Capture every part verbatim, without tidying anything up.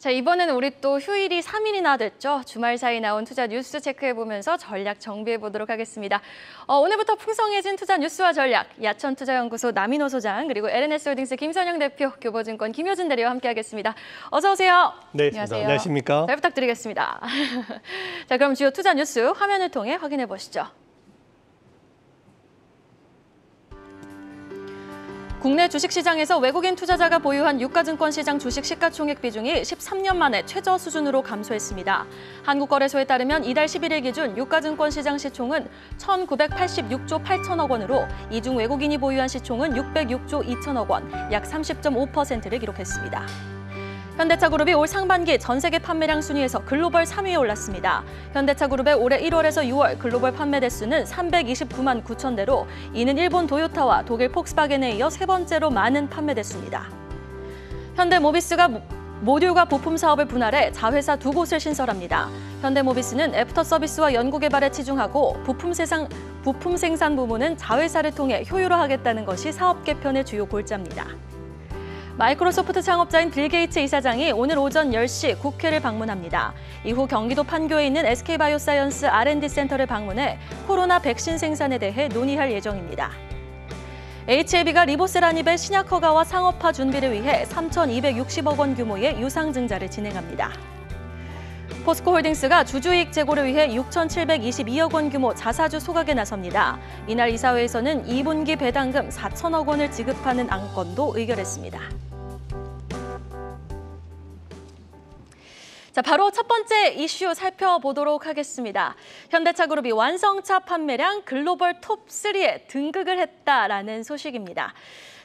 자, 이번에는 우리 또 휴일이 삼 일이나 됐죠. 주말 사이 나온 투자 뉴스 체크해보면서 전략 정비해보도록 하겠습니다. 어, 오늘부터 풍성해진 투자 뉴스와 전략, 야천투자연구소 나민호 소장, 그리고 엘 앤 에스 홀딩스 김선영 대표, 교보증권 김효진 대리와 함께하겠습니다. 어서 오세요. 네, 안녕하세요. 안녕하십니까. 잘 부탁드리겠습니다. 자, 그럼 주요 투자 뉴스 화면을 통해 확인해보시죠. 국내 주식시장에서 외국인 투자자가 보유한 유가증권 시장 주식 시가총액 비중이 십삼 년 만에 최저 수준으로 감소했습니다. 한국거래소에 따르면 이달 십일 일 기준 유가증권 시장 시총은 천구백팔십육 조 팔천억 원으로 이 중 외국인이 보유한 시총은 육백육 조 이천억 원, 약 삼십 점 오 퍼센트를 기록했습니다. 현대차그룹이 올 상반기 전 세계 판매량 순위에서 글로벌 삼 위에 올랐습니다. 현대차그룹의 올해 일 월에서 유 월 글로벌 판매 대수는 삼백이십구만 구천 대로 이는 일본 도요타와 독일 폭스바겐에 이어 세 번째로 많은 판매 대수입니다. 현대모비스가 모듈과 부품 사업을 분할해 자회사 두 곳을 신설합니다. 현대모비스는 애프터 서비스와 연구개발에 치중하고 부품, 세상, 부품 생산 부문은 자회사를 통해 효율화하겠다는 것이 사업 개편의 주요 골자입니다. 마이크로소프트 창업자인 빌 게이츠 이사장이 오늘 오전 열 시 국회를 방문합니다. 이후 경기도 판교에 있는 에스케이바이오사이언스 알 앤 디 센터를 방문해 코로나 백신 생산에 대해 논의할 예정입니다. 에이치 에이 비가 리보세라닙의 신약 허가와 상업화 준비를 위해 삼천이백육십억 원 규모의 유상 증자를 진행합니다. 포스코홀딩스가 주주이익 제고를 위해 육천칠백이십이억 원 규모 자사주 소각에 나섭니다. 이날 이사회에서는 이 분기 배당금 사천억 원을 지급하는 안건도 의결했습니다. 자, 바로 첫 번째 이슈 살펴보도록 하겠습니다. 현대차그룹이 완성차 판매량 글로벌 톱 쓰리에 등극을 했다라는 소식입니다.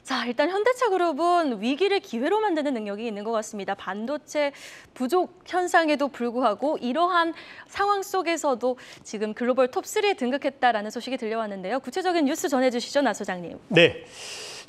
자, 일단 현대차그룹은 위기를 기회로 만드는 능력이 있는 것 같습니다. 반도체 부족 현상에도 불구하고 이러한 상황 속에서도 지금 글로벌 톱 쓰리에 등극했다라는 소식이 들려왔는데요. 구체적인 뉴스 전해주시죠, 나 소장님. 네,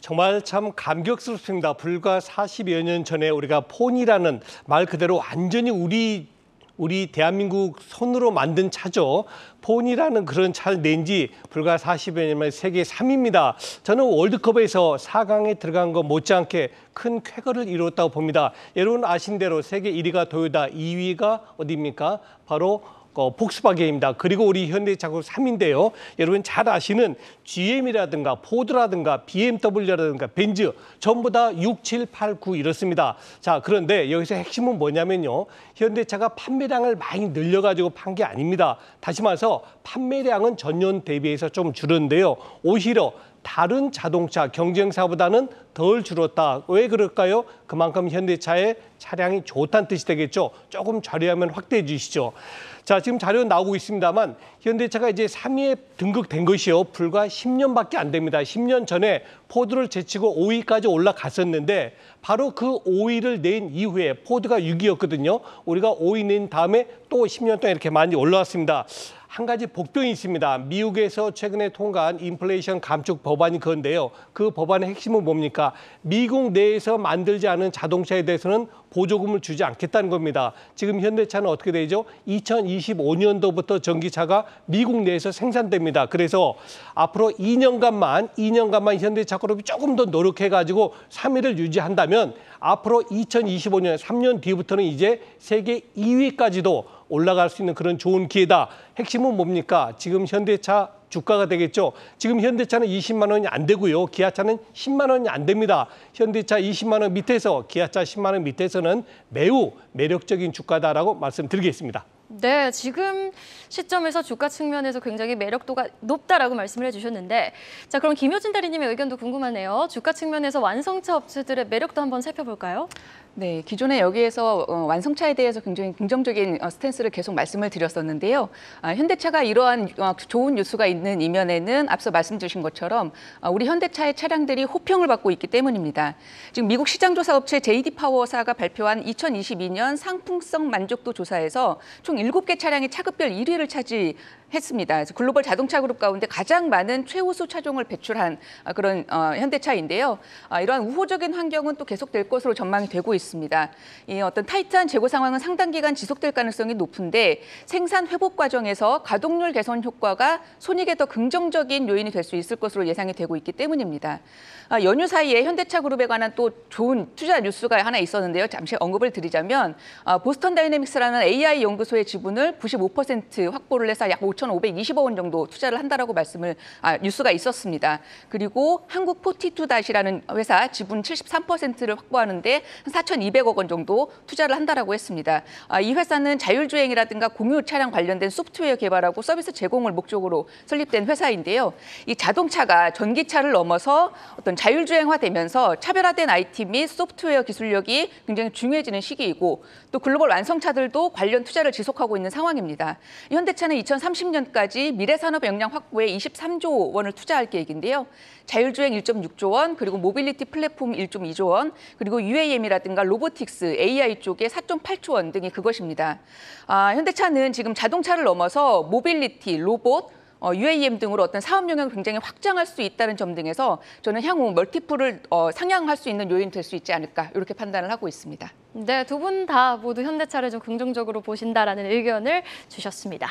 정말 참 감격스럽습니다. 불과 사십여 년 전에 우리가 폰이라는 말 그대로 완전히 우리 우리 대한민국 손으로 만든 차죠. 폰이라는 그런 차를 낸 지 불과 사십여 년 만에 세계 삼 위입니다. 저는 월드컵에서 사 강에 들어간 것 못지않게 큰 쾌거를 이뤘다고 봅니다. 여러분 아신 대로 세계 일 위가 도요타, 이 위가 어디입니까? 바로 어, 폭스바겐입니다. 그리고 우리 현대차그룹 삼 위인데요. 여러분 잘 아시는 지 엠이라든가 포드라든가 비 엠 더블유라든가 벤츠 전부 다 육, 칠, 팔, 구 이렇습니다. 자, 그런데 여기서 핵심은 뭐냐면요. 현대차가 판매량을 많이 늘려가지고 판 게 아닙니다. 다시 말해서 판매량은 전년 대비해서 좀 줄었는데요. 오히려 다른 자동차 경쟁사보다는 덜 줄었다. 왜 그럴까요? 그만큼 현대차의 차량이 좋다는 뜻이 되겠죠. 조금 자료화면 확대해 주시죠. 자, 지금 자료 나오고 있습니다만 현대차가 이제 삼 위에 등극된 것이요. 불과 십 년밖에 안 됩니다. 십 년 전에 포드를 제치고 오 위까지 올라갔었는데 바로 그 오 위를 낸 이후에 포드가 육 위였거든요. 우리가 오 위 낸 다음에 또 십 년 동안 이렇게 많이 올라왔습니다. 한 가지 복병이 있습니다. 미국에서 최근에 통과한 인플레이션 감축 법안이 그건데요. 그 법안의 핵심은 뭡니까? 미국 내에서 만들지 않은 자동차에 대해서는 보조금을 주지 않겠다는 겁니다. 지금 현대차는 어떻게 되죠? 이천이십오 년도부터 전기차가 미국 내에서 생산됩니다. 그래서 앞으로 이 년간만, 이 년간만 현대차그룹이 조금 더 노력해가지고 삼 위를 유지한다면 앞으로 이천이십오 년, 삼 년 뒤부터는 이제 세계 이 위까지도 올라갈 수 있는 그런 좋은 기회다. 핵심은 뭡니까? 지금 현대차 주가가 되겠죠. 지금 현대차는 이십만 원이 안 되고요. 기아차는 십만 원이 안 됩니다. 현대차 이십만 원 밑에서 기아차 십만 원 밑에서는 매우 매력적인 주가다라고 말씀드리겠습니다. 네, 지금 시점에서 주가 측면에서 굉장히 매력도가 높다라고 말씀을 해주셨는데, 자, 그럼 김효진 대리님의 의견도 궁금하네요. 주가 측면에서 완성차 업체들의 매력도 한번 살펴볼까요? 네, 기존에 여기에서 완성차에 대해서 굉장히 긍정적인 스탠스를 계속 말씀을 드렸었는데요. 현대차가 이러한 좋은 뉴스가 있는 이면에는 앞서 말씀 주신 것처럼 우리 현대차의 차량들이 호평을 받고 있기 때문입니다. 지금 미국 시장조사업체 제이 디 파워사가 발표한 이천이십이 년 상품성 만족도 조사에서 총 일곱 개 차량이 차급별 일 위를 차지 했습니다. 그래서 글로벌 자동차 그룹 가운데 가장 많은 최우수 차종을 배출한 그런 어, 현대차인데요. 아, 이러한 우호적인 환경은 또 계속될 것으로 전망이 되고 있습니다. 이 어떤 타이트한 재고 상황은 상당 기간 지속될 가능성이 높은데 생산 회복 과정에서 가동률 개선 효과가 손익에 더 긍정적인 요인이 될 수 있을 것으로 예상이 되고 있기 때문입니다. 아, 연휴 사이에 현대차 그룹에 관한 또 좋은 투자 뉴스가 하나 있었는데요. 잠시 언급을 드리자면 아, 보스턴 다이내믹스라는 에이아이 연구소의 지분을 구십오 퍼센트 확보를 해서 약 오천오백이십억 원 정도 투자를 한다라고 말씀을 아, 뉴스가 있었습니다. 그리고 한국 포티투닷이라는 회사 지분 칠십삼 퍼센트를 확보하는데 사천이백억 원 정도 투자를 한다라고 했습니다. 아, 이 회사는 자율주행이라든가 공유 차량 관련된 소프트웨어 개발하고 서비스 제공을 목적으로 설립된 회사인데요. 이 자동차가 전기차를 넘어서 어떤 자율주행화되면서 차별화된 아이티 및 소프트웨어 기술력이 굉장히 중요해지는 시기이고 또 글로벌 완성차들도 관련 투자를 지속하고 있는 상황입니다. 현대차는 이천삼십 년까지 미래산업 역량 확보에 이십삼조 원을 투자할 계획인데요. 자율주행 일점육조 원, 그리고 모빌리티 플랫폼 일점이조 원, 그리고 유에이엠이라든가 로보틱스, 에이아이 쪽에 사점팔조 원 등이 그것입니다. 아, 현대차는 지금 자동차를 넘어서 모빌리티, 로봇, 어, 유에이엠 등으로 어떤 사업 영역을 굉장히 확장할 수 있다는 점 등에서 저는 향후 멀티플을 어, 상향할 수 있는 요인이 될 수 있지 않을까 이렇게 판단을 하고 있습니다. 네, 두 분 다 모두 현대차를 좀 긍정적으로 보신다라는 의견을 주셨습니다.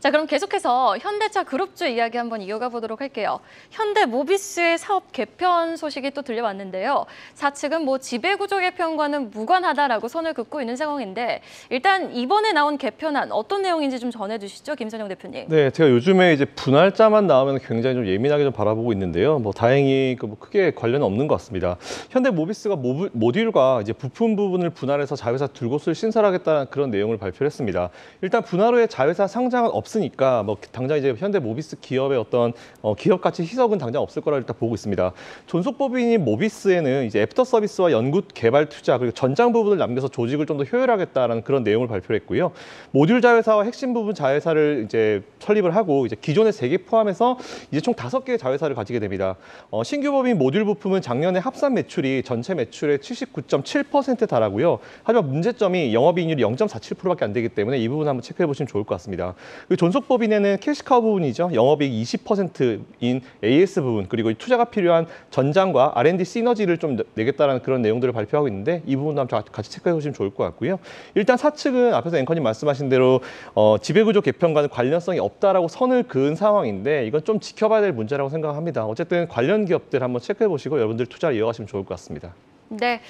자, 그럼 계속해서 현대차 그룹주 이야기 한번 이어가 보도록 할게요. 현대모비스의 사업 개편 소식이 또 들려왔는데요. 사측은 뭐 지배구조 개편과는 무관하다라고 선을 긋고 있는 상황인데 일단 이번에 나온 개편안 어떤 내용인지 좀 전해주시죠, 김선영 대표님. 네, 제가 요즘에 이제 분할자만 나오면 굉장히 좀 예민하게 좀 바라보고 있는데요. 뭐 다행히 그 뭐 크게 관련은 없는 것 같습니다. 현대모비스가 모부, 모듈과 이제 부품 부분을 분할해서 자회사 두 곳을 신설하겠다는 그런 내용을 발표했습니다. 일단 분할 후에 자회사 상장은 없으니까 뭐 당장 이제 현대모비스 기업의 어떤 어, 기업 가치 희석은 당장 없을 거라 일단 보고 있습니다. 존속법인인 모비스에는 이제 애프터 서비스와 연구 개발 투자 그리고 전장 부분을 남겨서 조직을 좀 더 효율하겠다는 그런 내용을 발표했고요. 모듈 자회사와 핵심 부분 자회사를 이제 설립을 하고 이제 기존의 세 개 포함해서 이제 총 다섯 개의 자회사를 가지게 됩니다. 어, 신규 법인 모듈 부품은 작년에 합산 매출이 전체 매출의 칠십구 점 칠 퍼센트에 달하고요. 하지만 문제점이 영업이익률이 영 점 사칠 퍼센트밖에 안 되기 때문에 이 부분 한번 체크해 보시면 좋을 것 같습니다. 존속법인에는 캐시카우 부분이죠. 영업이익 이십 퍼센트인 에이에스 부분 그리고 투자가 필요한 전장과 알앤디 시너지를 좀 내겠다는 그런 내용들을 발표하고 있는데 이 부분도 한번 같이 체크해 보시면 좋을 것 같고요. 일단 사측은 앞에서 앵커님 말씀하신 대로 어, 지배구조 개편과는 관련성이 없다라고 선을 그은 상황인데 이건 좀 지켜봐야 될 문제라고 생각합니다. 어쨌든 관련 기업들 한번 체크해 보시고 여러분들 투자 이어가시면 좋을 것 같습니다. 네,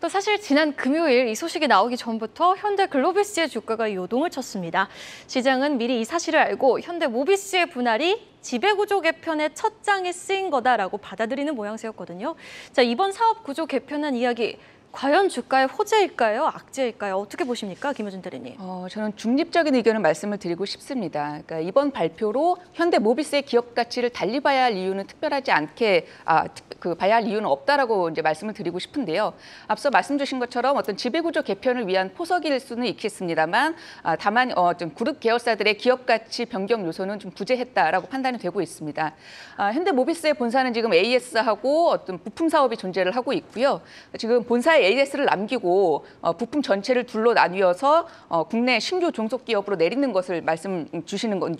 또 사실 지난 금요일 이 소식이 나오기 전부터 현대글로비스의 주가가 요동을 쳤습니다. 시장은 미리 이 사실을 알고 현대모비스의 분할이 지배구조 개편의 첫 장에 쓰인 거다라고 받아들이는 모양새였거든요. 자, 이번 사업구조 개편한 이야기 과연 주가의 호재일까요? 악재일까요? 어떻게 보십니까? 김효준 대리님. 어, 저는 중립적인 의견을 말씀을 드리고 싶습니다. 그러니까 이번 발표로 현대모비스의 기업 가치를 달리 봐야 할 이유는 특별하지 않게 아, 그 봐야 할 이유는 없다라고 이제 말씀을 드리고 싶은데요. 앞서 말씀 주신 것처럼 어떤 지배구조 개편을 위한 포석일 수는 있겠습니다만 아, 다만 어, 좀 그룹 계열사들의 기업 가치 변경 요소는 좀 부재했다라고 판단이 되고 있습니다. 아, 현대모비스의 본사는 지금 에이에스하고 어떤 부품 사업이 존재를 하고 있고요. 지금 본사의 에이에스를 남기고 부품 전체를 둘로 나뉘어서 국내 신규 종속기업으로 내리는 것을 말씀 주시는 건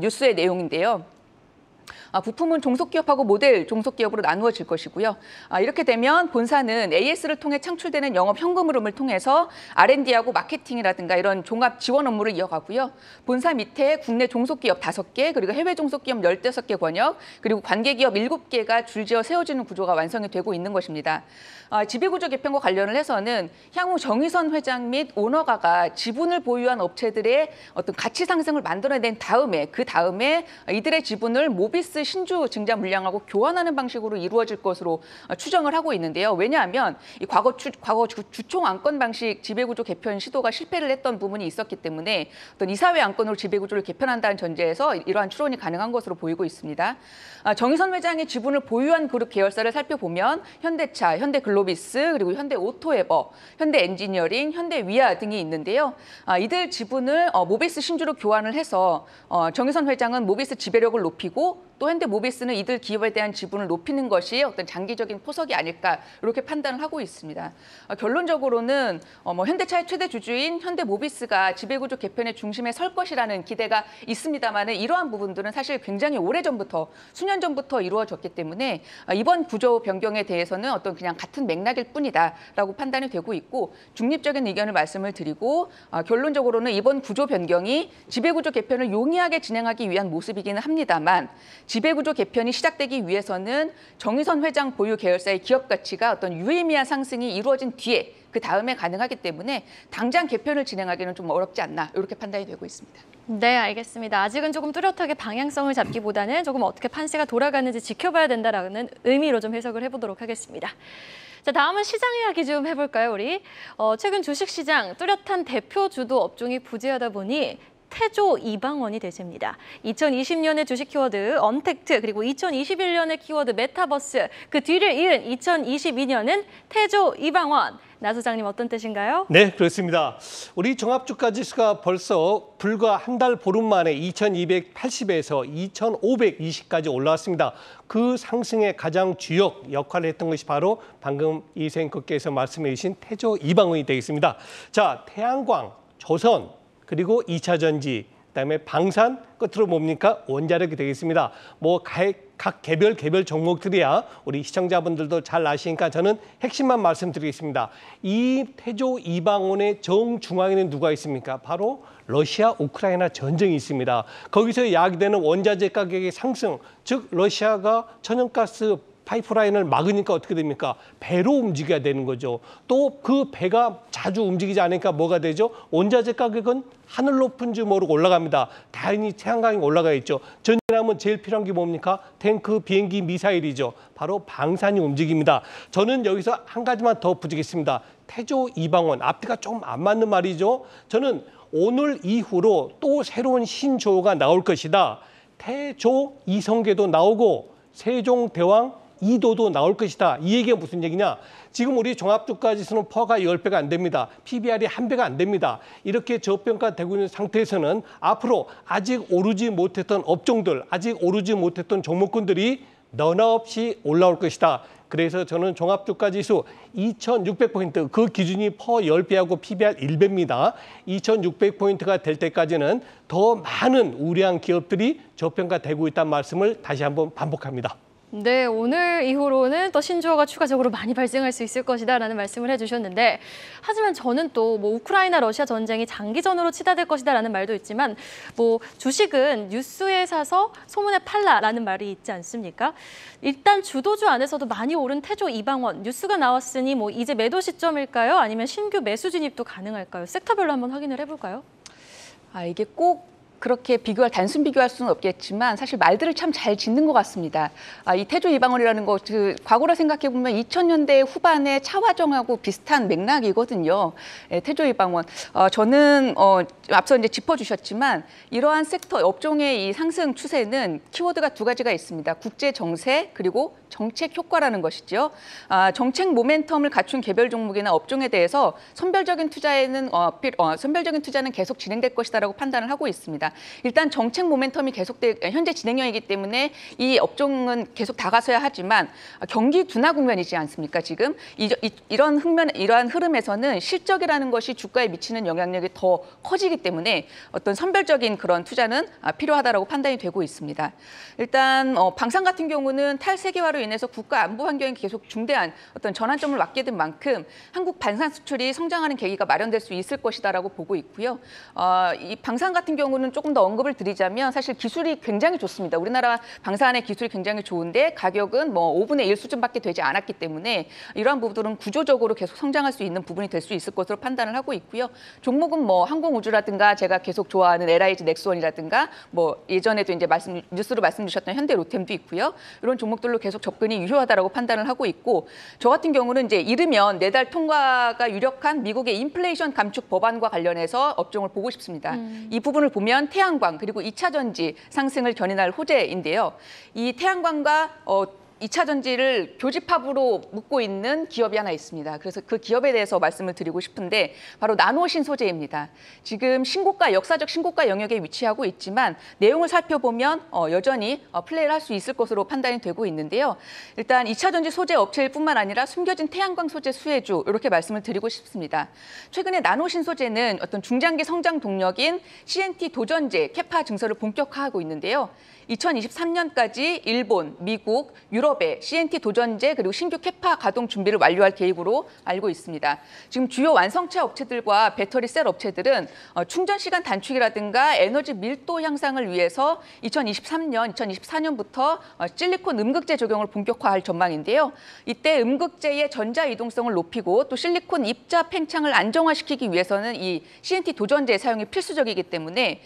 뉴스의 내용인데요. 부품은 종속기업하고 모델 종속기업으로 나누어질 것이고요. 이렇게 되면 본사는 에이에스를 통해 창출되는 영업 현금 흐름을 통해서 알앤디하고 마케팅이라든가 이런 종합 지원 업무를 이어가고요. 본사 밑에 국내 종속기업 다섯 개, 그리고 해외 종속기업 열다섯 개 권역, 그리고 관계기업 일곱 개가 줄지어 세워지는 구조가 완성이 되고 있는 것입니다. 지배구조 개편과 관련을 해서는 향후 정의선 회장 및 오너가가 지분을 보유한 업체들의 어떤 가치 상승을 만들어낸 다음에 그 다음에 이들의 지분을 모비스 신주 증자 물량하고 교환하는 방식으로 이루어질 것으로 추정을 하고 있는데요. 왜냐하면 이 과거, 추, 과거 주총 안건 방식 지배구조 개편 시도가 실패를 했던 부분이 있었기 때문에 어떤 이사회 안건으로 지배구조를 개편한다는 전제에서 이러한 추론이 가능한 것으로 보이고 있습니다. 정의선 회장의 지분을 보유한 그룹 계열사를 살펴보면 현대차, 현대글로비스, 그리고 현대오토에버, 현대엔지니어링, 현대위아 등이 있는데요. 이들 지분을 모비스 신주로 교환을 해서 정의선 회장은 모비스 지배력을 높이고 또 현대모비스는 이들 기업에 대한 지분을 높이는 것이 어떤 장기적인 포석이 아닐까 이렇게 판단을 하고 있습니다. 결론적으로는 뭐 현대차의 최대 주주인 현대모비스가 지배구조 개편의 중심에 설 것이라는 기대가 있습니다만은 이러한 부분들은 사실 굉장히 오래전부터 수년 전부터 이루어졌기 때문에 이번 구조 변경에 대해서는 어떤 그냥 같은 맥락일 뿐이다라고 판단이 되고 있고 중립적인 의견을 말씀을 드리고 결론적으로는 이번 구조 변경이 지배구조 개편을 용이하게 진행하기 위한 모습이기는 합니다만 지배구조 개편이 시작되기 위해서는 정의선 회장 보유 계열사의 기업 가치가 어떤 유의미한 상승이 이루어진 뒤에 그 다음에 가능하기 때문에 당장 개편을 진행하기는 좀 어렵지 않나 이렇게 판단이 되고 있습니다. 네, 알겠습니다. 아직은 조금 뚜렷하게 방향성을 잡기보다는 조금 어떻게 판세가 돌아가는지 지켜봐야 된다라는 의미로 좀 해석을 해보도록 하겠습니다. 자, 다음은 시장 이야기 좀 해볼까요, 우리? 어, 최근 주식시장 뚜렷한 대표 주도 업종이 부재하다 보니 태조 이방원이 대세입니다. 이천이십 년의 주식 키워드 언택트, 그리고 이천이십일 년의 키워드 메타버스, 그 뒤를 이은 이천이십이 년은 태조 이방원. 나 소장님 어떤 뜻인가요? 네, 그렇습니다. 우리 종합주가지수가 벌써 불과 한 달 보름 만에 이천이백팔십에서 이천오백이십까지 올라왔습니다. 그 상승의 가장 주역 역할을 했던 것이 바로 방금 이 앵커께서 말씀해 주신 태조 이방원이 되겠습니다. 자, 태양광, 조선, 그리고 이차전지, 그다음에 방산, 끝으로 뭡니까? 원자력이 되겠습니다. 뭐 각 개별 개별 종목들이야 우리 시청자분들도 잘 아시니까 저는 핵심만 말씀드리겠습니다. 이 태조 이방원의 정중앙에는 누가 있습니까? 바로 러시아 우크라이나 전쟁이 있습니다. 거기서 야기되는 원자재 가격의 상승, 즉 러시아가 천연가스 파이프라인을 막으니까 어떻게 됩니까? 배로 움직여야 되는 거죠. 또 그 배가 자주 움직이지 않으니까 뭐가 되죠? 원자재 가격은 하늘 높은 줄 모르고 올라갑니다. 당연히 태양광이 올라가 있죠. 전쟁하면 제일 필요한 게 뭡니까? 탱크, 비행기, 미사일이죠. 바로 방산이 움직입니다. 저는 여기서 한 가지만 더 부족했습니다. 태조 이방원, 앞뒤가 좀 안 맞는 말이죠. 저는 오늘 이후로 또 새로운 신조어가 나올 것이다. 태조 이성계도 나오고 세종대왕 이도도 나올 것이다. 이 얘기가 무슨 얘기냐? 지금 우리 종합주가지수는 퍼가 십 배가 안 됩니다. 피비알이 한 배가 안 됩니다. 이렇게 저평가되고 있는 상태에서는 앞으로 아직 오르지 못했던 업종들, 아직 오르지 못했던 종목군들이 너나 없이 올라올 것이다. 그래서 저는 종합주가지수 이천육백 포인트, 그 기준이 퍼 십 배하고 피비알 일 배입니다. 이천육백 포인트가 될 때까지는 더 많은 우량한 기업들이 저평가되고 있다는 말씀을 다시 한번 반복합니다. 네, 오늘 이후로는 또 신조어가 추가적으로 많이 발생할 수 있을 것이다라는 말씀을 해주셨는데 하지만 저는 또 뭐 우크라이나 러시아 전쟁이 장기전으로 치닫을 것이다라는 말도 있지만 뭐 주식은 뉴스에 사서 소문에 팔라라는 말이 있지 않습니까? 일단 주도주 안에서도 많이 오른 태조 이방원 뉴스가 나왔으니 뭐 이제 매도 시점일까요? 아니면 신규 매수 진입도 가능할까요? 섹터별로 한번 확인을 해볼까요? 아 이게 꼭 그렇게 비교할 단순 비교할 수는 없겠지만 사실 말들을 참 잘 짓는 것 같습니다. 아, 이 태조 이방원이라는 거 그 과거를 생각해 보면 이천 년대 후반에 차화정하고 비슷한 맥락이거든요. 예, 태조 이방원. 어, 저는 어, 앞서 이제 짚어주셨지만 이러한 섹터 업종의 이 상승 추세는 키워드가 두 가지가 있습니다. 국제 정세 그리고 정책 효과라는 것이죠. 아, 정책 모멘텀을 갖춘 개별 종목이나 업종에 대해서 선별적인 투자에는 어, 필, 어, 선별적인 투자는 계속 진행될 것이다라고 판단을 하고 있습니다. 일단 정책 모멘텀이 계속돼 현재 진행형이기 때문에 이 업종은 계속 다가서야 하지만 경기 둔화 국면이지 않습니까? 지금 이, 이, 이런 흥면, 이러한 흐름에서는 실적이라는 것이 주가에 미치는 영향력이 더 커지기 때문에 어떤 선별적인 그런 투자는 필요하다라고 판단이 되고 있습니다. 일단 어, 방산 같은 경우는 탈세계화로 인해서 국가 안보 환경이 계속 중대한 어떤 전환점을 맞게 된 만큼 한국 방산 수출이 성장하는 계기가 마련될 수 있을 것이다라고 보고 있고요. 어, 이 방산 같은 경우는 조금 더 언급을 드리자면 사실 기술이 굉장히 좋습니다. 우리나라 방산의 기술이 굉장히 좋은데 가격은 뭐 오분의 일 수준밖에 되지 않았기 때문에 이러한 부분들은 구조적으로 계속 성장할 수 있는 부분이 될 수 있을 것으로 판단을 하고 있고요. 종목은 뭐 항공우주라든가 제가 계속 좋아하는 엘아이지 넥스원이라든가 뭐 예전에도 이제 말씀 뉴스로 말씀 주셨던 현대로템도 있고요. 이런 종목들로 계속 접근이 유효하다라고 판단을 하고 있고 저 같은 경우는 이제 이르면 내달 통과가 유력한 미국의 인플레이션 감축 법안과 관련해서 업종을 보고 싶습니다. 음. 이 부분을 보면 태양광 그리고 이차전지 상승을 견인할 호재인데요. 이 태양광과 어, 이차전지를 교집합으로 묶고 있는 기업이 하나 있습니다. 그래서 그 기업에 대해서 말씀을 드리고 싶은데 바로 나노신 소재입니다. 지금 신고가, 역사적 신고가 영역에 위치하고 있지만 내용을 살펴보면 여전히 플레이를 할 수 있을 것으로 판단이 되고 있는데요. 일단 이차전지 소재 업체일 뿐만 아니라 숨겨진 태양광 소재 수혜주, 이렇게 말씀을 드리고 싶습니다. 최근에 나노신 소재는 어떤 중장기 성장 동력인 씨엔티 도전재, 캐파 증설을 본격화하고 있는데요. 이천이십삼 년까지 일본, 미국, 유럽의 씨엔티 도전재 그리고 신규 캐파 가동 준비를 완료할 계획으로 알고 있습니다. 지금 주요 완성차 업체들과 배터리 셀 업체들은 충전 시간 단축이라든가 에너지 밀도 향상을 위해서 이천이십삼 년, 이천이십사 년부터 실리콘 음극재 적용을 본격화할 전망인데요. 이때 음극재의 전자 이동성을 높이고 또 실리콘 입자 팽창을 안정화시키기 위해서는 이 씨엔티 도전재 사용이 필수적이기 때문에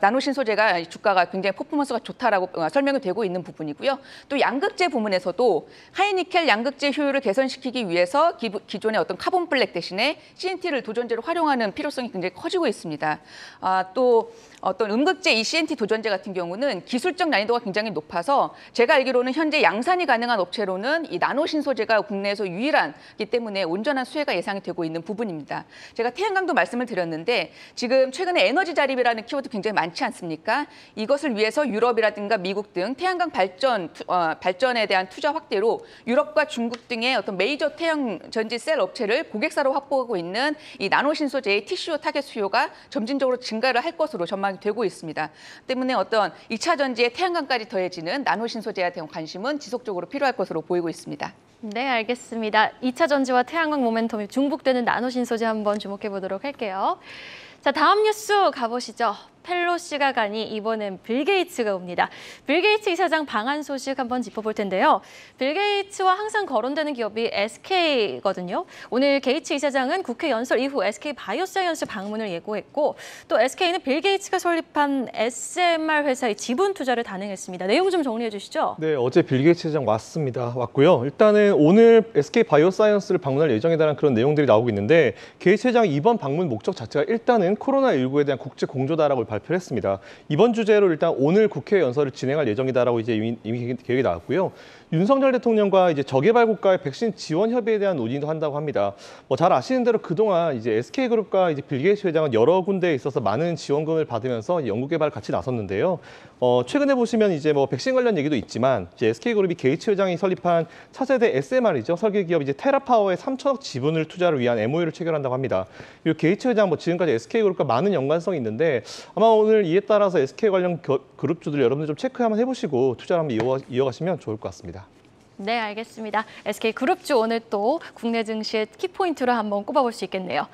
나노신 소재가 주가가 굉장히 퍼포먼스가 좋다라고 설명이 되고 있는 부분이고요. 또 양극재 부문에서도 하이니켈 양극재 효율을 개선시키기 위해서 기, 기존의 어떤 카본 블랙 대신에 씨엔티를 도전재로 활용하는 필요성이 굉장히 커지고 있습니다. 아, 또 어떤 음극재 이 씨엔티 도전재 같은 경우는 기술적 난이도가 굉장히 높아서 제가 알기로는 현재 양산이 가능한 업체로는 이 나노신 소재가 국내에서 유일하기 때문에 온전한 수혜가 예상이 되고 있는 부분입니다. 제가 태양광도 말씀을 드렸는데 지금 최근에 에너지 자립이라는 키워드 굉장히 많지 않습니까? 이것을 위해서 유럽이라든가 미국 등 태양광 발전 어, 발전에 대한 투자 확대로 유럽과 중국 등의 어떤 메이저 태양전지 셀 업체를 고객사로 확보하고 있는 이 나노신 소재의 티씨오 타겟 수요가 점진적으로 증가를 할 것으로 전망이 되고 있습니다. 때문에 어떤 이차 전지에 태양광까지 더해지는 나노신 소재에 대한 관심은 지속적으로 필요할 것으로 보이고 있습니다. 네, 알겠습니다. 이차 전지와 태양광 모멘텀이 중복되는 나노신 소재 한번 주목해 보도록 할게요. 자, 다음 뉴스 가보시죠. 펠로시가 가니 이번엔 빌 게이츠가 옵니다. 빌 게이츠 이사장 방한 소식 한번 짚어볼 텐데요. 빌 게이츠와 항상 거론되는 기업이 에스케이거든요. 오늘 게이츠 이사장은 국회 연설 이후 에스케이바이오사이언스 방문을 예고했고 또 에스케이는 빌 게이츠가 설립한 에스엠알 회사의 지분 투자를 단행했습니다. 내용 좀 정리해 주시죠. 네, 어제 빌 게이츠 이사장 왔습니다. 왔고요. 일단은 오늘 에스케이바이오사이언스를 방문할 예정이라는 그런 내용들이 나오고 있는데 게이츠 회장 이번 방문 목적 자체가 일단은 코로나 일구에 대한 국제 공조다라고 발표를 했습니다. 이번 주제로 일단 오늘 국회 연설을 진행할 예정이다라고 이제 이미, 이미 계획이 나왔고요. 윤석열 대통령과 이제 저개발 국가의 백신 지원 협의에 대한 논의도 한다고 합니다. 뭐 잘 아시는 대로 그동안 이제 에스케이그룹과 이제 빌 게이츠 회장은 여러 군데에 있어서 많은 지원금을 받으면서 연구 개발을 같이 나섰는데요. 어, 최근에 보시면 이제 뭐 백신 관련 얘기도 있지만 이제 에스케이그룹이 게이츠 회장이 설립한 차세대 에스엠알이죠. 설계 기업 이제 테라파워의 삼천억 지분을 투자를 위한 엠오유를 체결한다고 합니다. 이 게이츠 회장 뭐 지금까지 에스케이그룹과 많은 연관성이 있는데 아마 오늘 이에 따라서 에스케이 관련 그룹주들 여러분들 좀 체크 한번 해보시고 투자를 한번 이어, 이어가시면 좋을 것 같습니다. 네, 알겠습니다. 에스케이그룹주 오늘 또 국내 증시의 키포인트로 한번 꼽아볼 수 있겠네요.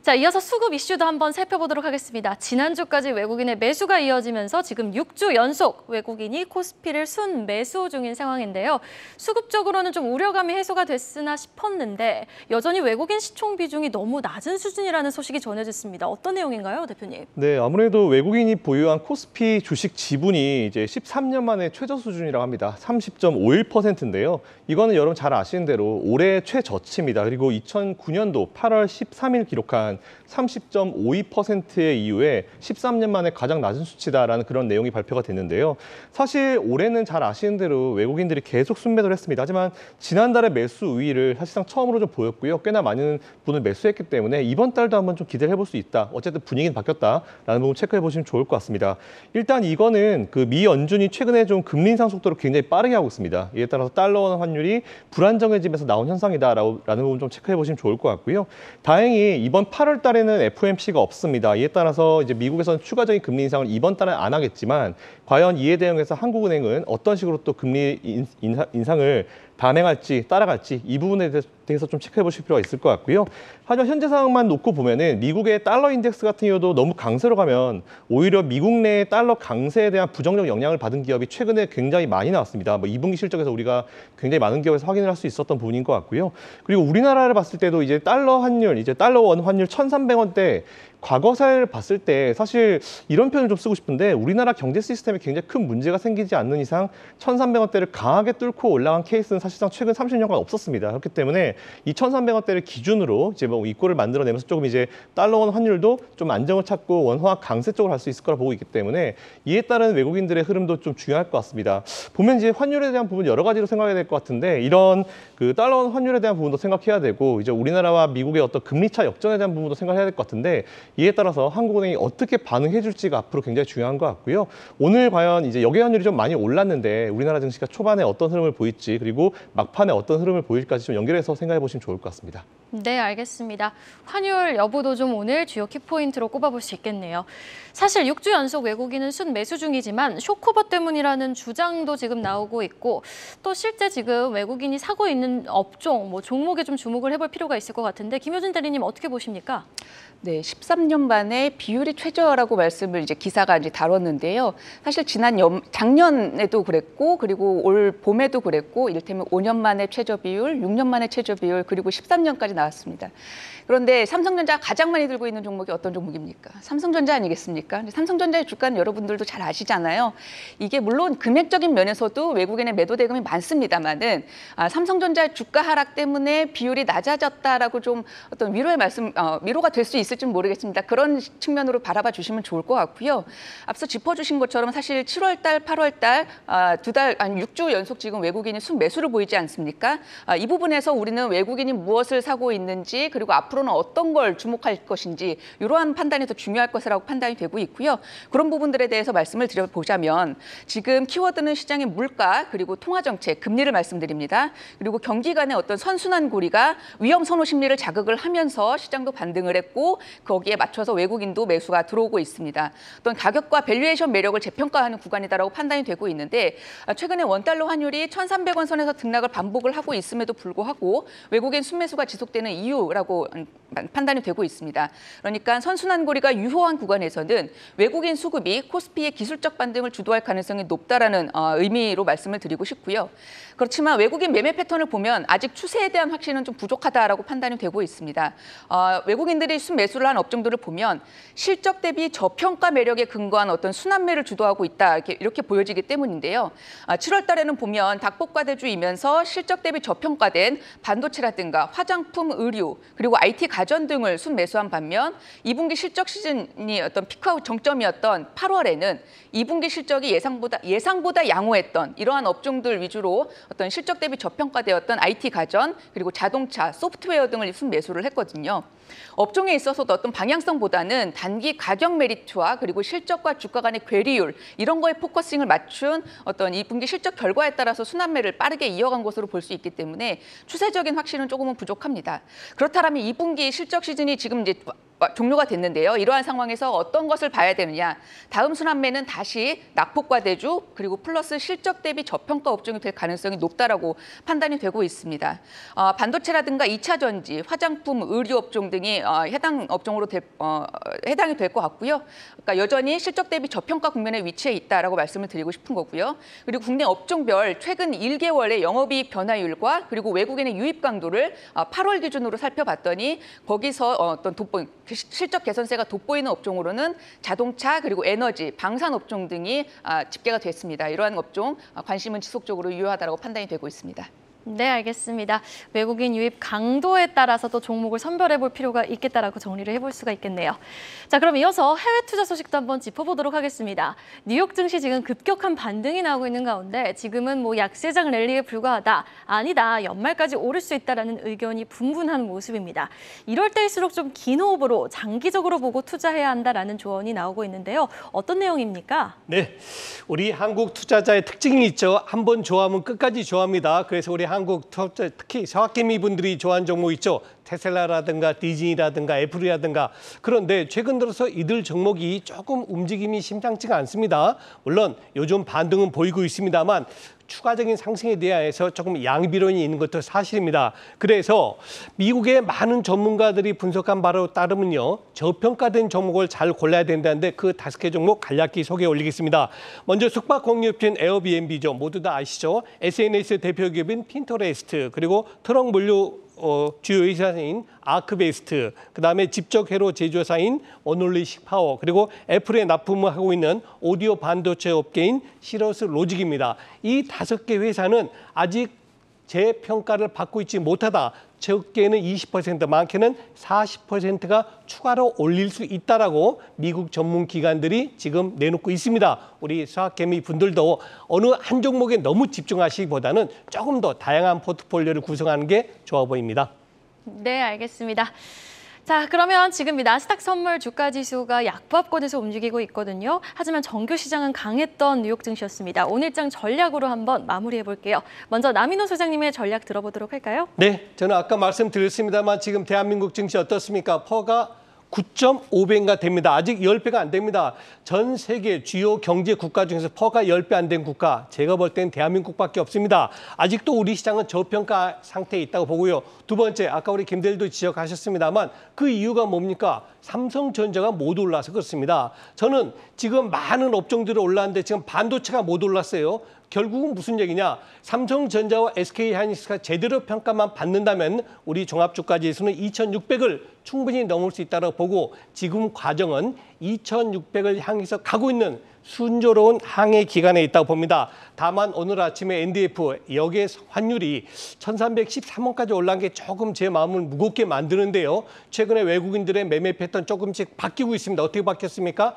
자, 이어서 수급 이슈도 한번 살펴보도록 하겠습니다. 지난주까지 외국인의 매수가 이어지면서 지금 육 주 연속 외국인이 코스피를 순매수 중인 상황인데요. 수급적으로는 좀 우려감이 해소가 됐으나 싶었는데 여전히 외국인 시총 비중이 너무 낮은 수준이라는 소식이 전해졌습니다. 어떤 내용인가요, 대표님? 네, 아무래도 외국인이 보유한 코스피 주식 지분이 이제 십삼 년 만에 최저 수준이라고 합니다. 삼십 점 오일 퍼센트인데요. 이거는 여러분 잘 아시는 대로 올해 최저치입니다. 그리고 이천구 년도 팔월 십삼일 기록한 삼십 점 오이 퍼센트의 이후에 십삼 년 만에 가장 낮은 수치다라는 그런 내용이 발표가 됐는데요. 사실 올해는 잘 아시는 대로 외국인들이 계속 순매도를 했습니다. 하지만 지난달에 매수 우위를 사실상 처음으로 좀 보였고요. 꽤나 많은 분을 매수했기 때문에 이번 달도 한번 좀 기대를 해볼 수 있다. 어쨌든 분위기는 바뀌었다라는 부분 체크해보시면 좋을 것 같습니다. 일단 이거는 그 미 연준이 최근에 좀 금리 인상 속도를 굉장히 빠르게 하고 있습니다. 이에 따라서 달러원 환율이 불안정해지면서 나온 현상이다라는 부분 좀 체크해보시면 좋을 것 같고요. 다행히 이번 팔월 달에는 에프오엠씨가 없습니다. 이에 따라서 이제 미국에서는 추가적인 금리 인상을 이번 달은 안 하겠지만 과연 이에 대응해서 한국은행은 어떤 식으로 또 금리 인상, 인상을 단행할지 따라갈지 이 부분에 대해서 좀 체크해 보실 필요가 있을 것 같고요. 하지만 현재 상황만 놓고 보면은 미국의 달러 인덱스 같은 경우도 너무 강세로 가면 오히려 미국 내의 달러 강세에 대한 부정적 영향을 받은 기업이 최근에 굉장히 많이 나왔습니다. 뭐 이 분기 실적에서 우리가 굉장히 많은 기업에서 확인을 할 수 있었던 부분인 것 같고요. 그리고 우리나라를 봤을 때도 이제 달러 환율, 이제 달러원 환율 천삼백 원대 과거사를 봤을 때 사실 이런 표현을 좀 쓰고 싶은데 우리나라 경제 시스템에 굉장히 큰 문제가 생기지 않는 이상 천삼백 원대를 강하게 뚫고 올라간 케이스는 사실상 최근 삼십 년간 없었습니다. 그렇기 때문에 이 천삼백 원대를 기준으로 이제 뭐 이꼴을 만들어내면서 조금 이제 달러원 환율도 좀 안정을 찾고 원화 강세 쪽으로 갈 수 있을 거라 보고 있기 때문에 이에 따른 외국인들의 흐름도 좀 중요할 것 같습니다. 보면 이제 환율에 대한 부분 여러 가지로 생각해야 될 것 같은데 이런 그 달러원 환율에 대한 부분도 생각해야 되고 이제 우리나라와 미국의 어떤 금리 차 역전에 대한 부분도 생각해야 될 것 같은데 이에 따라서 한국은행이 어떻게 반응해줄지가 앞으로 굉장히 중요한 것 같고요. 오늘 과연 이제 역외 환율이 좀 많이 올랐는데 우리나라 증시가 초반에 어떤 흐름을 보일지 그리고 막판에 어떤 흐름을 보일지까지 좀 연결해서 생각해 보시면 좋을 것 같습니다. 네, 알겠습니다. 환율 여부도 좀 오늘 주요 키포인트로 꼽아볼 수 있겠네요. 사실 육 주 연속 외국인은 순 매수 중이지만 쇼크오버 때문이라는 주장도 지금 나오고 있고 또 실제 지금 외국인이 사고 있는 업종, 뭐 종목에 좀 주목을 해볼 필요가 있을 것 같은데 김효진 대리님 어떻게 보십니까? 네, 십삼 년 만에 비율이 최저라고 말씀을 이제 기사가 이제 다뤘는데요. 사실 지난 연, 작년에도 그랬고 그리고 올 봄에도 그랬고 이를테면 오 년 만에 최저 비율, 육 년 만에 최저 비율 그리고 십삼 년까지 나왔습니다. 그런데 삼성전자가 가장 많이 들고 있는 종목이 어떤 종목입니까? 삼성전자 아니겠습니까? 삼성전자의 주가는 여러분들도 잘 아시잖아요. 이게 물론 금액적인 면에서도 외국인의 매도 대금이 많습니다만은 아, 삼성전자의 주가 하락 때문에 비율이 낮아졌다라고 좀 어떤 위로의 말씀, 어, 위로가 될 수 있습니다. 있을지는 모르겠습니다. 그런 측면으로 바라봐 주시면 좋을 것 같고요. 앞서 짚어주신 것처럼 사실 칠월 달, 팔월 달, 아, 두 달, 아니 육 주 연속 지금 외국인이 순매수를 보이지 않습니까? 아, 이 부분에서 우리는 외국인이 무엇을 사고 있는지 그리고 앞으로는 어떤 걸 주목할 것인지 이러한 판단이 더 중요할 것이라고 판단이 되고 있고요. 그런 부분들에 대해서 말씀을 드려보자면 지금 키워드는 시장의 물가 그리고 통화정책, 금리를 말씀드립니다. 그리고 경기 간의 어떤 선순환 고리가 위험 선호 심리를 자극을 하면서 시장도 반등을 했고 거기에 맞춰서 외국인도 매수가 들어오고 있습니다. 또는 가격과 밸류에이션 매력을 재평가하는 구간이다라고 판단이 되고 있는데 최근에 원달러 환율이 천삼백 원 선에서 등락을 반복을 하고 있음에도 불구하고 외국인 순매수가 지속되는 이유라고 판단이 되고 있습니다. 그러니까 선순환 고리가 유효한 구간에서는 외국인 수급이 코스피의 기술적 반등을 주도할 가능성이 높다라는 의미로 말씀을 드리고 싶고요. 그렇지만 외국인 매매 패턴을 보면 아직 추세에 대한 확신은 좀 부족하다라고 판단이 되고 있습니다. 어, 외국인들이 순매수 매수를 한 업종들을 보면 실적 대비 저평가 매력에 근거한 어떤 순환매를 주도하고 있다 이렇게, 이렇게 보여지기 때문인데요. 칠월 달에는 보면 닭볶아대주이면서 실적 대비 저평가된 반도체라든가 화장품, 의류 그리고 아이티 가전 등을 순매수한 반면 이 분기 실적 시즌이 어떤 피크아웃 정점이었던 팔월에는 이 분기 실적이 예상보다 예상보다 양호했던 이러한 업종들 위주로 어떤 실적 대비 저평가되었던 아이티 가전 그리고 자동차, 소프트웨어 등을 순매수를 했거든요. 업종에 있어서도 어떤 방향성보다는 단기 가격 메리트와 그리고 실적과 주가 간의 괴리율 이런 거에 포커싱을 맞춘 어떤 이 분기 실적 결과에 따라서 순환매를 빠르게 이어간 것으로 볼 수 있기 때문에 추세적인 확신은 조금은 부족합니다. 그렇다면 이 분기 실적 시즌이 지금 이제 종료가 됐는데요. 이러한 상황에서 어떤 것을 봐야 되느냐. 다음 순환매는 다시 낙폭과대주 그리고 플러스 실적 대비 저평가 업종이 될 가능성이 높다라고 판단이 되고 있습니다. 어, 반도체라든가 이차전지, 화장품, 의류 업종 등이 어, 해당 업종으로 될, 어, 해당이 될 것 같고요. 그러니까 여전히 실적 대비 저평가 국면에 위치해 있다라고 말씀을 드리고 싶은 거고요. 그리고 국내 업종별 최근 일 개월의 영업이익 변화율과 그리고 외국인의 유입 강도를 어, 팔월 기준으로 살펴봤더니 거기서 어떤 돋보인 실적 개선세가 돋보이는 업종으로는 자동차 그리고 에너지, 방산 업종 등이 집계가 됐습니다. 이러한 업종 관심은 지속적으로 유효하다고 판단이 되고 있습니다. 네, 알겠습니다. 외국인 유입 강도에 따라서 또 종목을 선별해 볼 필요가 있겠다라고 정리를 해볼 수가 있겠네요. 자, 그럼 이어서 해외 투자 소식도 한번 짚어보도록 하겠습니다. 뉴욕 증시 지금 급격한 반등이 나오고 있는 가운데 지금은 뭐 약세장 랠리에 불과하다, 아니다, 연말까지 오를 수 있다라는 의견이 분분한 모습입니다. 이럴 때일수록 좀 긴 호흡으로 장기적으로 보고 투자해야 한다라는 조언이 나오고 있는데요. 어떤 내용입니까? 네, 우리 한국 투자자의 특징이 있죠. 한번 좋아하면 끝까지 좋아합니다. 그래서 우리 한국 특히 사학개미 분들이 좋아하는 종목 있죠. 테슬라라든가 디즈니라든가 애플이라든가. 그런데 최근 들어서 이들 종목이 조금 움직임이 심상치가 않습니다. 물론 요즘 반등은 보이고 있습니다만 추가적인 상승에 대해서 조금 양비론이 있는 것도 사실입니다. 그래서 미국의 많은 전문가들이 분석한 바로 따르면요. 저평가된 종목을 잘 골라야 된다는데 그 다섯 개 종목 간략히 소개 올리겠습니다. 먼저 숙박 공유업체인 에어비앤비죠. 모두 다 아시죠? 에스엔에스 대표 기업인 핀터레스트 그리고 트럭 물류 어, 주요 회사인 아크베스트, 그다음에 집적 회로 제조사인 모놀리식 파워, 그리고 애플에 납품을 하고 있는 오디오 반도체 업계인 시러스 로직입니다. 이 다섯 개 회사는 아직 재평가를 받고 있지 못하다. 적게는 이십 퍼센트, 많게는 사십 퍼센트가 추가로 올릴 수 있다라고 미국 전문 기관들이 지금 내놓고 있습니다. 우리 수학개미 분들도 어느 한 종목에 너무 집중하시기보다는 조금 더 다양한 포트폴리오를 구성하는 게 좋아 보입니다. 네, 알겠습니다. 자, 그러면 지금 이 나스닥 선물 주가지수가 약보합권에서 움직이고 있거든요. 하지만 정규 시장은 강했던 뉴욕 증시였습니다. 오늘장 전략으로 한번 마무리해볼게요. 먼저 나민호 소장님의 전략 들어보도록 할까요? 네, 저는 아까 말씀드렸습니다만 지금 대한민국 증시 어떻습니까? 퍼가 구 점 오 배인가 됩니다. 아직 십 배가 안 됩니다. 전 세계 주요 경제 국가 중에서 퍼가 십 배 안 된 국가, 제가 볼 땐 대한민국밖에 없습니다. 아직도 우리 시장은 저평가 상태에 있다고 보고요. 두 번째, 아까 우리 김대일도 지적하셨습니다만 그 이유가 뭡니까? 삼성전자가 못 올라서 그렇습니다. 저는 지금 많은 업종들이 올랐는데 지금 반도체가 못 올랐어요. 결국은 무슨 얘기냐? 삼성전자와 에스케이하이닉스가 제대로 평가만 받는다면 우리 종합주가지수는 이천육백을 충분히 넘을 수 있다고 보고, 지금 과정은 이천육백을 향해서 가고 있는 순조로운 항해 기간에 있다고 봅니다. 다만 오늘 아침에 엔디에프 역의 환율이 천삼백십삼 원까지 올라간 게 조금 제 마음을 무겁게 만드는데요. 최근에 외국인들의 매매 패턴 조금씩 바뀌고 있습니다. 어떻게 바뀌었습니까?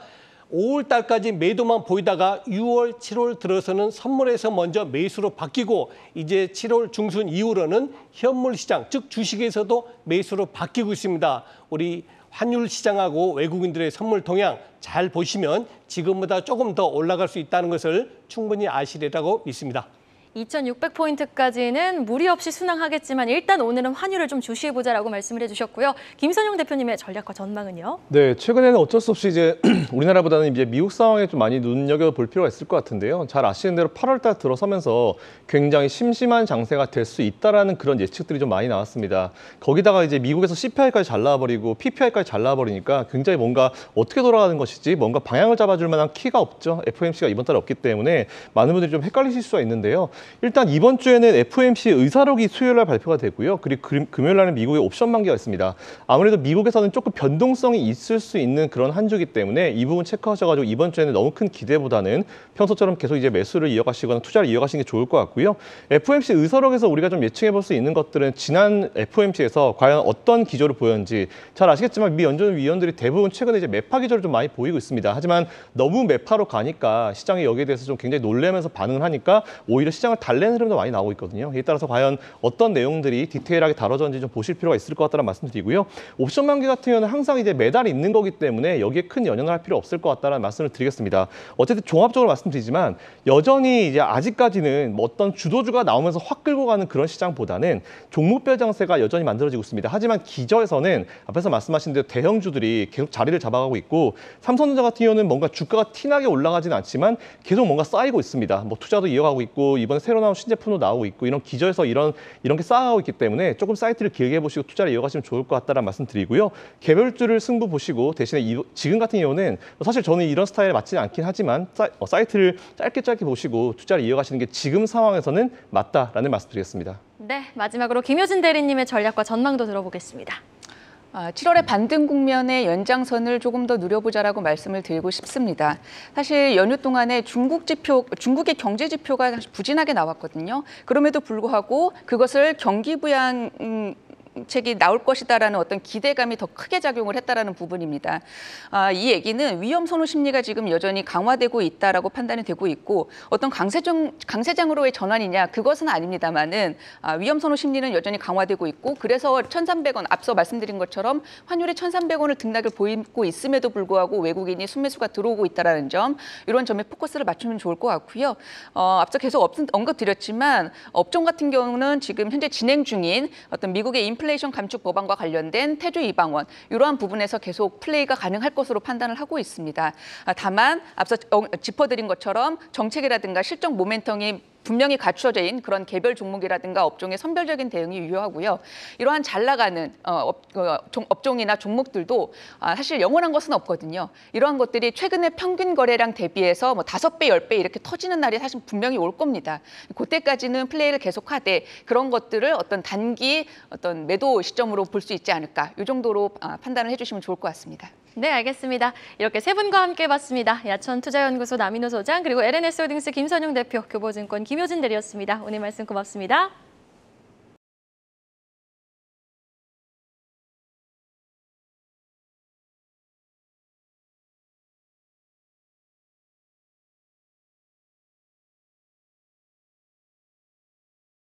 오월 달까지 매도만 보이다가 유월, 칠월 들어서는 선물에서 먼저 매수로 바뀌고, 이제 칠월 중순 이후로는 현물 시장, 즉 주식에서도 매수로 바뀌고 있습니다. 우리 환율 시장하고 외국인들의 선물 동향 잘 보시면 지금보다 조금 더 올라갈 수 있다는 것을 충분히 아시리라고 믿습니다. 이천육백 포인트까지는 무리 없이 순항하겠지만 일단 오늘은 환율을 좀 주시해보자라고 말씀을 해주셨고요. 김선영 대표님의 전략과 전망은요? 네, 최근에는 어쩔 수 없이 이제 우리나라보다는 이제 미국 상황에 좀 많이 눈여겨볼 필요가 있을 것 같은데요. 잘 아시는 대로 팔월 달 들어서면서 굉장히 심심한 장세가 될 수 있다라는 그런 예측들이 좀 많이 나왔습니다. 거기다가 이제 미국에서 씨피아이까지 잘 나와버리고 피피아이까지 잘 나와버리니까 굉장히 뭔가 어떻게 돌아가는 것이지 뭔가 방향을 잡아줄 만한 키가 없죠. 에프오엠씨가 이번 달에 없기 때문에 많은 분들이 좀 헷갈리실 수가 있는데요. 일단 이번 주에는 에프오엠씨 의사록이 수요일 날 발표가 되고요. 그리고 금요일 날은 미국의 옵션 만기가 있습니다. 아무래도 미국에서는 조금 변동성이 있을 수 있는 그런 한 주이기 때문에 이 부분 체크하셔가지고 이번 주에는 너무 큰 기대보다는 평소처럼 계속 이제 매수를 이어가시거나 투자를 이어가시는 게 좋을 것 같고요. 에프오엠씨 의사록에서 우리가 좀 예측해볼 수 있는 것들은 지난 에프오엠씨에서 과연 어떤 기조를 보였는지 잘 아시겠지만 미 연준 위원들이 대부분 최근에 이제 매파 기조를 좀 많이 보이고 있습니다. 하지만 너무 매파로 가니까 시장이 여기에 대해서 좀 굉장히 놀라면서 반응을 하니까 오히려 시장 시장을 달래는 흐름도 많이 나오고 있거든요. 이에 따라서 과연 어떤 내용들이 디테일하게 다뤄졌는지 좀 보실 필요가 있을 것 같다는 말씀드리고요. 옵션 만기 같은 경우는 항상 이제 매달 있는 거기 때문에 여기에 큰 연연을 할 필요 없을 것 같다는 말씀을 드리겠습니다. 어쨌든 종합적으로 말씀드리지만 여전히 이제 아직까지는 뭐 어떤 주도주가 나오면서 확 끌고 가는 그런 시장보다는 종목별 장세가 여전히 만들어지고 있습니다. 하지만 기저에서는 앞에서 말씀하신 대로 대형주들이 계속 자리를 잡아가고 있고, 삼성전자 같은 경우는 뭔가 주가가 티나게 올라가지는 않지만 계속 뭔가 쌓이고 있습니다. 뭐 투자도 이어가고 있고 이번 새로 나온 신제품도 나오고 있고, 이런 기저에서 이런 이런 게 쌓아가고 있기 때문에 조금 사이트를 길게 보시고 투자를 이어가시면 좋을 것 같다는 말씀드리고요. 개별주를 승부 보시고, 대신에 이, 지금 같은 경우는 사실 저는 이런 스타일에 맞지는 않긴 하지만 사이트를 짧게 짧게 보시고 투자를 이어가시는 게 지금 상황에서는 맞다라는 말씀드리겠습니다. 네, 마지막으로 김효진 대리님의 전략과 전망도 들어보겠습니다. 칠월의 반등 국면의 연장선을 조금 더 누려보자라고 말씀을 드리고 싶습니다. 사실 연휴 동안에 중국 지표, 중국의 경제 지표가 부진하게 나왔거든요. 그럼에도 불구하고 그것을 경기 부양, 음... 책이 나올 것이다라는 어떤 기대감이 더 크게 작용을 했다라는 부분입니다. 아, 이 얘기는 위험 선호 심리가 지금 여전히 강화되고 있다라고 판단이 되고 있고, 어떤 강세장, 강세장으로의 전환이냐 그것은 아닙니다만은 아, 위험 선호 심리는 여전히 강화되고 있고, 그래서 천삼백 원 앞서 말씀드린 것처럼 환율이 천삼백 원을 등락을 보이고 있음에도 불구하고 외국인이 순매수가 들어오고 있다라는 점, 이런 점에 포커스를 맞추면 좋을 것 같고요. 어, 앞서 계속 언급드렸지만 업종 같은 경우는 지금 현재 진행 중인 어떤 미국의 인플레 인플레이션 감축 법안과 관련된 태조 이방원, 이러한 부분에서 계속 플레이가 가능할 것으로 판단을 하고 있습니다. 다만 앞서 짚어드린 것처럼 정책이라든가 실적 모멘텀이 분명히 갖추어져 있는 그런 개별 종목이라든가 업종의 선별적인 대응이 유효하고요. 이러한 잘 나가는 업, 업종이나 종목들도 사실 영원한 것은 없거든요. 이러한 것들이 최근에 평균 거래량 대비해서 뭐 다섯 배, 열 배 이렇게 터지는 날이 사실 분명히 올 겁니다. 그때까지는 플레이를 계속하되 그런 것들을 어떤 단기 어떤 매도 시점으로 볼 수 있지 않을까. 이 정도로 판단을 해주시면 좋을 것 같습니다. 네, 알겠습니다. 이렇게 세 분과 함께 봤습니다. 야천투자연구소 나민호 소장, 그리고 엘 앤 에스 홀딩스 김선형 대표, 교보증권 김효진 대리였습니다. 오늘 말씀 고맙습니다.